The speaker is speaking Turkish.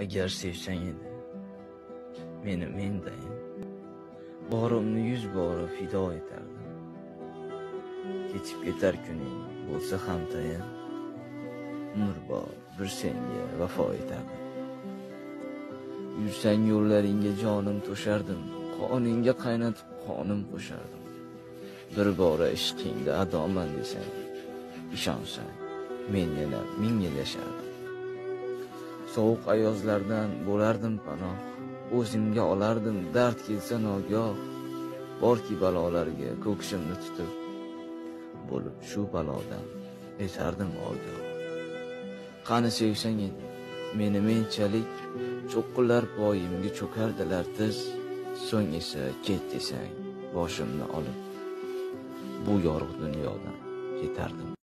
Əgər sevsən yenə məni məndəyin, barımını 100 bara fida edərdim. Keçib getər günün bolsa ham tayam, umr boyu bir senga vəfa edərdim. Yürsən yollarınga canım toşardım, qonunga qaynatib qonum qoşardım. Bir bora ishqingda adoman desang, ishonsan men yana ming yil yaşardım. Soğuk ayozlardan bo'lardim panoh, o'zimga olardim dard kelsa nogoh. Borki balolarga ko'ksimni tutib, bo'lib shu balodan etardim ogoh. Qani sevsang edi meni menchalik, cho'qqilar boyimga cho'kardilar tiz. So'ng esa ket desang boshimni olib, bu yorug' dunyodan ketardim.